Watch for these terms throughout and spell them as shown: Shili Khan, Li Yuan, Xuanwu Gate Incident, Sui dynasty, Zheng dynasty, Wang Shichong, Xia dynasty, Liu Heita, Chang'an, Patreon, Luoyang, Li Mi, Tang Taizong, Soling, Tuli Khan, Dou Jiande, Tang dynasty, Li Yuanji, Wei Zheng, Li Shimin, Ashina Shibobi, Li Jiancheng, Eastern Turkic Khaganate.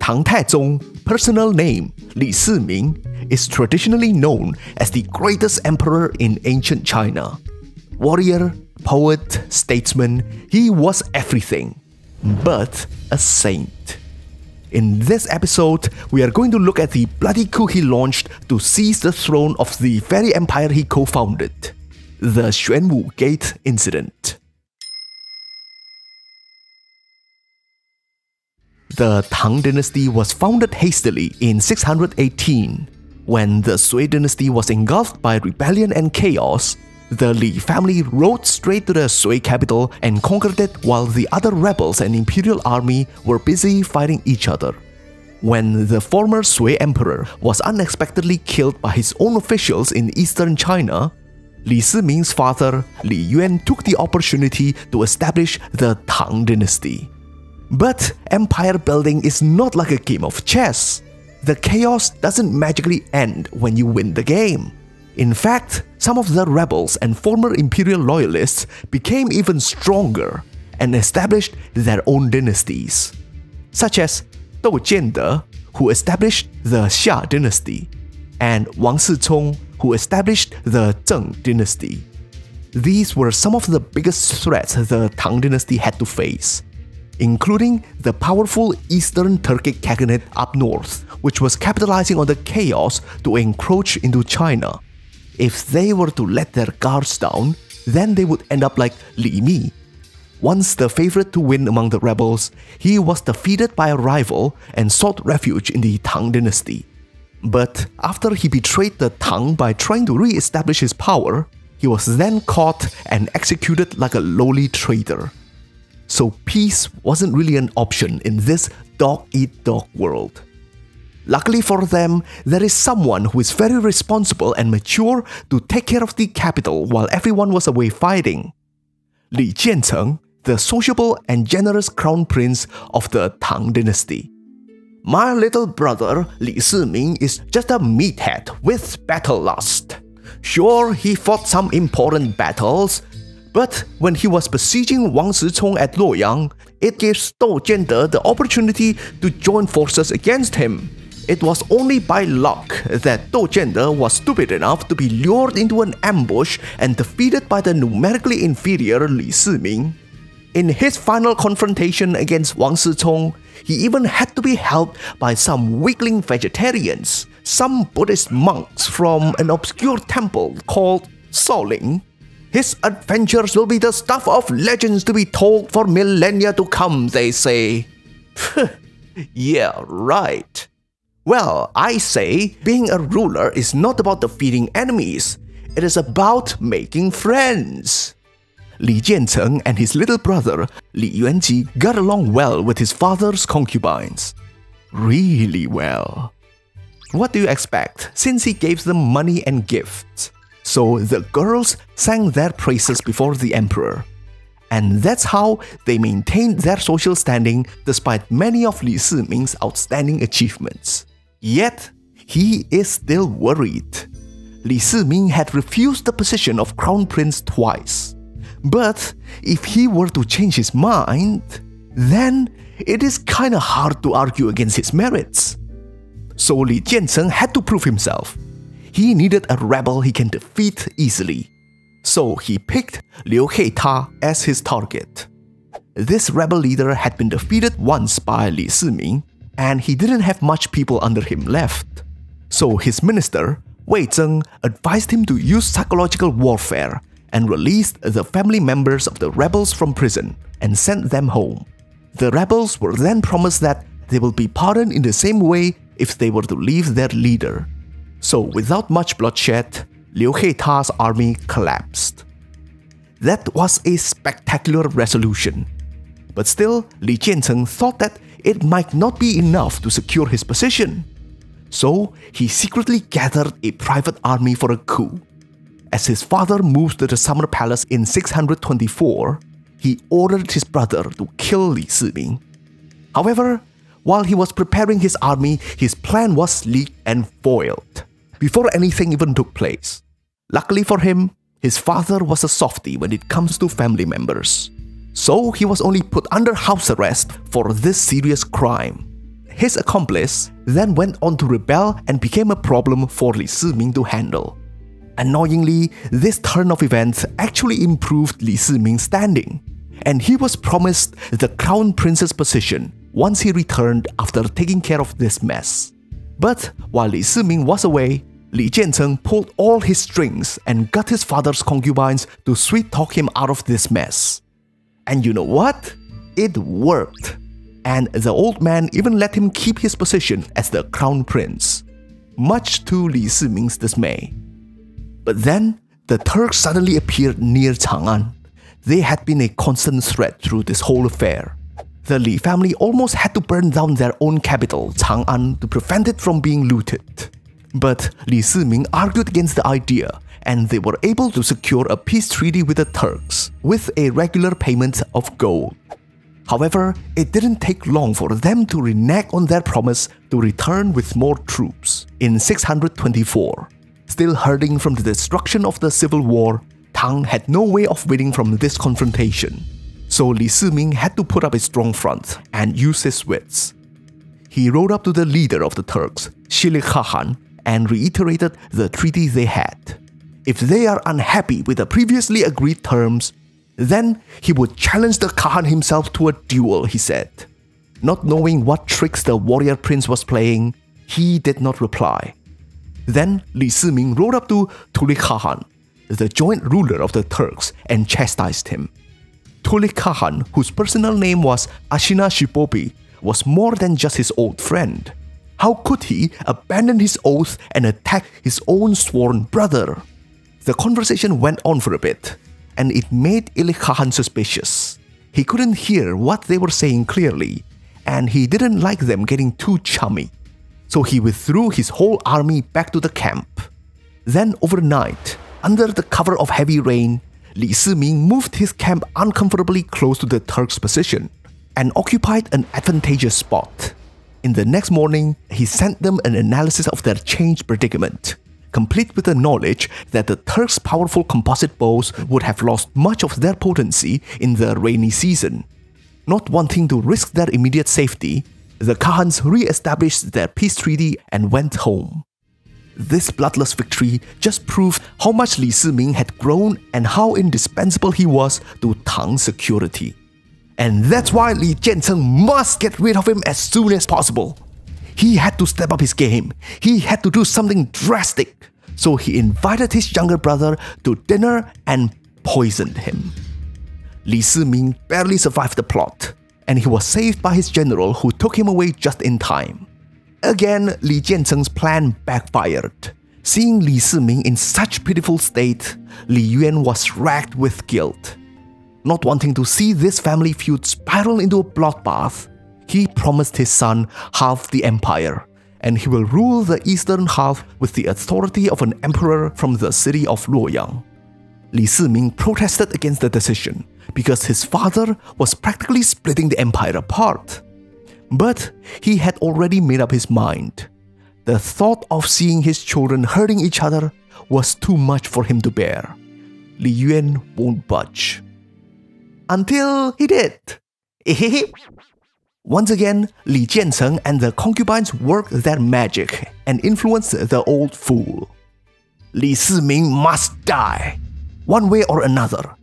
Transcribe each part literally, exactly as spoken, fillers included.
Tang Taizong, personal name Li Shimin, is traditionally known as the greatest emperor in ancient China. Warrior, poet, statesman, he was everything, but a saint. In this episode, we are going to look at the bloody coup he launched to seize the throne of the very empire he co-founded, the Xuanwu Gate Incident. The Tang dynasty was founded hastily in six hundred eighteen. When the Sui dynasty was engulfed by rebellion and chaos, the Li family rode straight to the Sui capital and conquered it while the other rebels and imperial army were busy fighting each other. When the former Sui emperor was unexpectedly killed by his own officials in eastern China, Li Shimin's father, Li Yuan, took the opportunity to establish the Tang dynasty. But empire building is not like a game of chess. The chaos doesn't magically end when you win the game. In fact, some of the rebels and former imperial loyalists became even stronger and established their own dynasties, such as Dou Jiande, who established the Xia dynasty, and Wang Shichong, who established the Zheng dynasty. These were some of the biggest threats the Tang dynasty had to face, including the powerful Eastern Turkic Khaganate up north, which was capitalizing on the chaos to encroach into China. If they were to let their guards down, then they would end up like Li Mi. Once the favorite to win among the rebels, he was defeated by a rival and sought refuge in the Tang dynasty. But after he betrayed the Tang by trying to re-establish his power, he was then caught and executed like a lowly traitor. So peace wasn't really an option in this dog-eat-dog world. Luckily for them, there is someone who is very responsible and mature to take care of the capital while everyone was away fighting. Li Jiancheng, the sociable and generous crown prince of the Tang dynasty. My little brother Li Shimin is just a meathead with battle lust. Sure, he fought some important battles, but when he was besieging Wang Shichong at Luoyang, it gives Dou Jiande the opportunity to join forces against him. It was only by luck that Dou Jiande was stupid enough to be lured into an ambush and defeated by the numerically inferior Li Shimin. In his final confrontation against Wang Shichong, he even had to be helped by some weakling vegetarians, some Buddhist monks from an obscure temple called Soling. His adventures will be the stuff of legends to be told for millennia to come, they say. Yeah, right. Well, I say, being a ruler is not about defeating enemies. It is about making friends. Li Jiancheng and his little brother, Li Yuanji, got along well with his father's concubines. Really well. What do you expect, since he gave them money and gifts? So the girls sang their praises before the emperor. And that's how they maintained their social standing despite many of Li Shimin's outstanding achievements. Yet, he is still worried. Li Shimin had refused the position of crown prince twice. But if he were to change his mind, then it is kinda hard to argue against his merits. So Li Jiancheng had to prove himself. He needed a rebel he can defeat easily. So he picked Liu Heita as his target. This rebel leader had been defeated once by Li Shimin, and he didn't have much people under him left. So his minister, Wei Zheng, advised him to use psychological warfare and released the family members of the rebels from prison and sent them home. The rebels were then promised that they will be pardoned in the same way if they were to leave their leader. So without much bloodshed, Liu Heita's army collapsed. That was a spectacular resolution. But still, Li Jiancheng thought that it might not be enough to secure his position. So he secretly gathered a private army for a coup. As his father moved to the summer palace in six hundred twenty-four, he ordered his brother to kill Li Shimin. However, while he was preparing his army, his plan was leaked and foiled before anything even took place. Luckily for him, his father was a softie when it comes to family members. So he was only put under house arrest for this serious crime. his accomplice, then went on to rebel and became a problem for Li Shimin to handle. Annoyingly, this turn of events actually improved Li Shimin's standing, and he was promised the crown prince's position once he returned after taking care of this mess. But while Li Shimin was away, Li Jiancheng pulled all his strings and got his father's concubines to sweet-talk him out of this mess. And you know what? It worked, and the old man even let him keep his position as the crown prince, much to Li Shimin's dismay. But then, the Turks suddenly appeared near Chang'an. They had been a constant threat through this whole affair. The Li family almost had to burn down their own capital, Chang'an, to prevent it from being looted. But Li Shimin argued against the idea, and they were able to secure a peace treaty with the Turks, with a regular payment of gold. However, it didn't take long for them to renege on their promise to return with more troops. In six hundred twenty-four, still hurting from the destruction of the civil war, Tang had no way of winning from this confrontation. So Li Shimin had to put up a strong front and use his wits. He rode up to the leader of the Turks, Shili Khan, and reiterated the treaty they had. If they are unhappy with the previously agreed terms, then he would challenge the Khan himself to a duel, he said. Not knowing what tricks the warrior prince was playing, he did not reply. Then Li Shimin rode up to Tuli Khan, the joint ruler of the Turks, and chastised him. Tuli Khan, whose personal name was Ashina Shibobi, was more than just his old friend. How could he abandon his oath and attack his own sworn brother? The conversation went on for a bit, and it made Ili Khan suspicious. He couldn't hear what they were saying clearly, and he didn't like them getting too chummy. So he withdrew his whole army back to the camp. Then overnight, under the cover of heavy rain, Li Shimin moved his camp uncomfortably close to the Turks' position and occupied an advantageous spot. In the next morning, he sent them an analysis of their changed predicament, complete with the knowledge that the Turks' powerful composite bows would have lost much of their potency in the rainy season. Not wanting to risk their immediate safety, the Khans re-established their peace treaty and went home. This bloodless victory just proved how much Li Shimin had grown and how indispensable he was to Tang's security. And that's why Li Jiancheng must get rid of him as soon as possible. He had to step up his game. He had to do something drastic. So he invited his younger brother to dinner and poisoned him. Li Shimin barely survived the plot, and he was saved by his general, who took him away just in time. Again, Li Jiancheng's plan backfired. Seeing Li Shimin in such pitiful state, Li Yuan was racked with guilt. Not wanting to see this family feud spiral into a bloodbath, he promised his son half the empire, and he will rule the eastern half with the authority of an emperor from the city of Luoyang. Li Shimin protested against the decision, because his father was practically splitting the empire apart. But he had already made up his mind. The thought of seeing his children hurting each other was too much for him to bear. Li Yuan won't budge. Until he did. Once again, Li Jiancheng and the concubines worked their magic and influenced the old fool. Li Shimin must die, one way or another.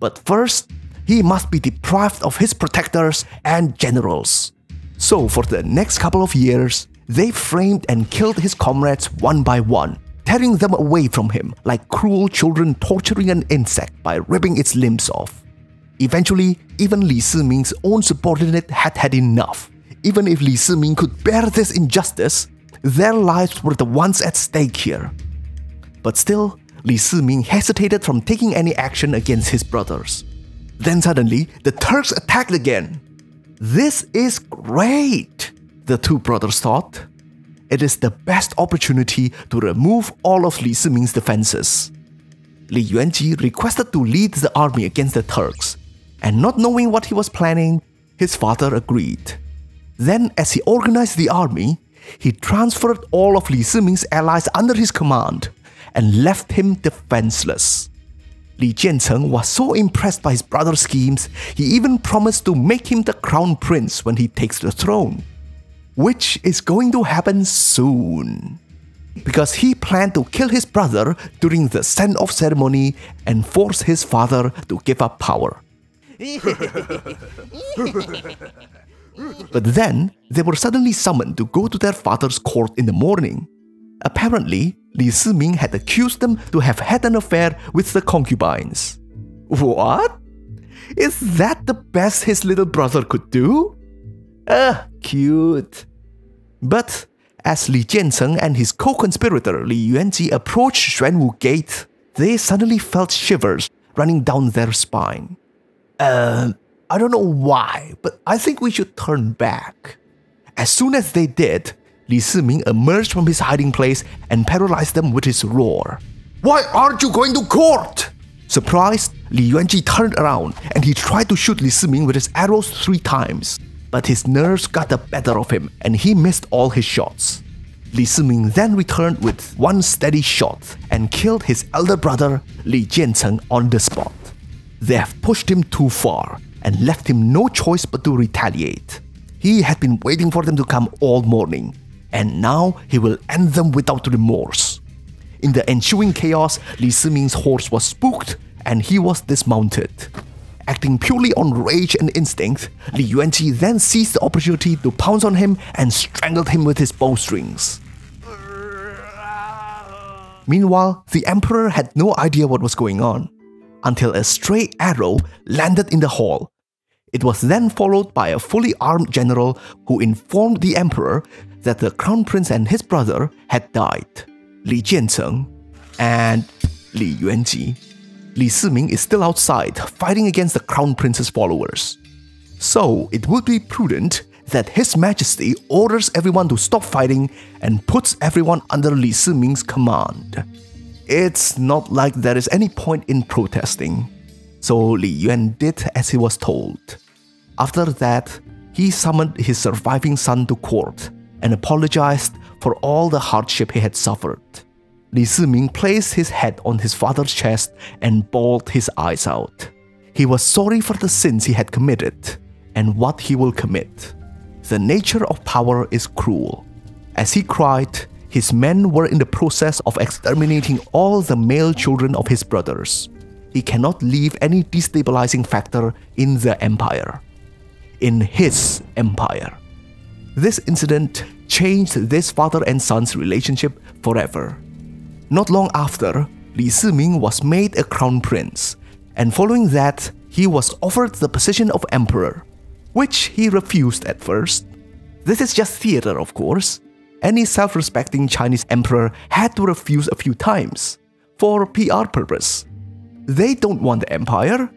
But first, he must be deprived of his protectors and generals. So for the next couple of years, they framed and killed his comrades one by one, tearing them away from him like cruel children torturing an insect by ripping its limbs off. Eventually, even Li Shimin's own subordinate had had enough. Even if Li Shimin could bear this injustice, their lives were the ones at stake here. But still, Li Shimin hesitated from taking any action against his brothers. Then suddenly, the Turks attacked again. This is great, the two brothers thought. It is the best opportunity to remove all of Li Shimin's defenses. Li Yuanji requested to lead the army against the Turks, and not knowing what he was planning, his father agreed. Then, as he organized the army, he transferred all of Li Shimin's allies under his command and left him defenseless. Li Jiancheng was so impressed by his brother's schemes, he even promised to make him the crown prince when he takes the throne. which is going to happen soon, because he planned to kill his brother during the send-off ceremony and force his father to give up power. But then, they were suddenly summoned to go to their father's court in the morning. Apparently, Li Shimin had accused them to have had an affair with the concubines. What? Is that the best his little brother could do? Ah, cute. But as Li Jiancheng and his co-conspirator Li Yuanji approached Xuanwu Gate, they suddenly felt shivers running down their spine. Uh, I don't know why, but I think we should turn back. As soon as they did, Li Shimin emerged from his hiding place and paralyzed them with his roar. Why aren't you going to court? Surprised, Li Yuanji turned around and he tried to shoot Li Shimin with his arrows three times, but his nerves got the better of him and he missed all his shots. Li Shimin then returned with one steady shot and killed his elder brother Li Jiancheng on the spot. They have pushed him too far and left him no choice but to retaliate. He had been waiting for them to come all morning, and now he will end them without remorse. In the ensuing chaos, Li Shimin's horse was spooked and he was dismounted. Acting purely on rage and instinct, Li Yuanji then seized the opportunity to pounce on him and strangled him with his bowstrings. Meanwhile, the emperor had no idea what was going on, until a stray arrow landed in the hall. It was then followed by a fully armed general who informed the emperor that the crown prince and his brother had died, Li Jiancheng and Li Yuanji. Li Shimin is still outside, fighting against the crown prince's followers. So it would be prudent that His Majesty orders everyone to stop fighting and puts everyone under Li Shimin's command. It's not like there is any point in protesting. So Li Yuan did as he was told. After that, he summoned his surviving son to court and apologized for all the hardship he had suffered. Li Shimin placed his head on his father's chest and bawled his eyes out. He was sorry for the sins he had committed and what he will commit. The nature of power is cruel. As he cried, his men were in the process of exterminating all the male children of his brothers. He cannot leave any destabilizing factor in the empire. In his empire. This incident changed this father and son's relationship forever. Not long after, Li Shimin was made a crown prince, and following that, he was offered the position of emperor, which he refused at first. This is just theater, of course. Any self-respecting Chinese emperor had to refuse a few times, for P R purpose. They don't want the empire,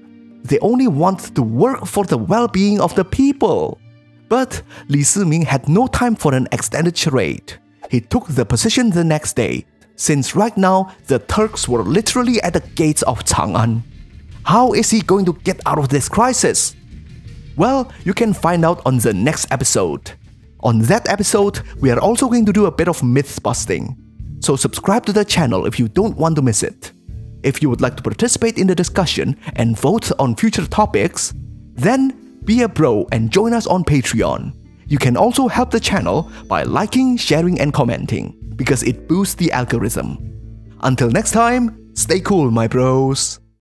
they only want to work for the well-being of the people. But Li Shimin had no time for an extended charade. He took the position the next day, since right now, the Turks were literally at the gates of Chang'an. How is he going to get out of this crisis? Well, you can find out on the next episode. On that episode, we are also going to do a bit of myth-busting. So subscribe to the channel if you don't want to miss it. If you would like to participate in the discussion and vote on future topics, then be a bro and join us on Patreon. You can also help the channel by liking, sharing, and commenting, because it boosts the algorithm. Until next time, stay cool, my bros.